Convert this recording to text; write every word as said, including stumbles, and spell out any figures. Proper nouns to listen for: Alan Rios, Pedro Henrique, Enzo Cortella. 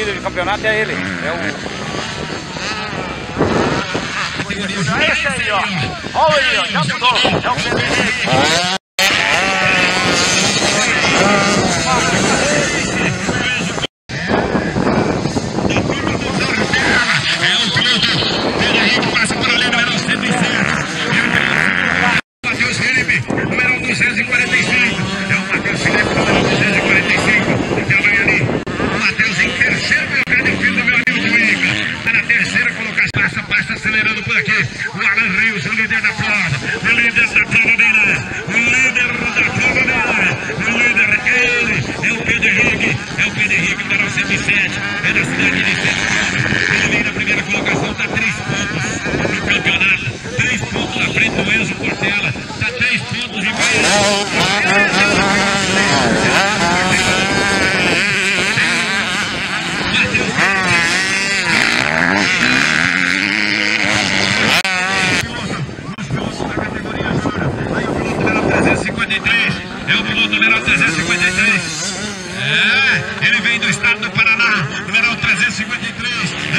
líder de campeonato é ele. É o... É esse aí, ó. Olha ele, ó. Já mudou. É o Pedro Henrique. Acelerando por aqui, o Alan Rios, o líder da prova, o líder da prova delas, o líder da prova delas, o líder ele, é o Pedro Henrique, é o Pedro Henrique da cento e sete, é da cidade de Sete. Ele vem na primeira colocação, está três pontos no campeonato, três pontos na frente do Enzo Cortella, está três pontos de número trezentos e cinquenta e três, é, ele vem do estado do Paraná, número trezentos e cinquenta e três,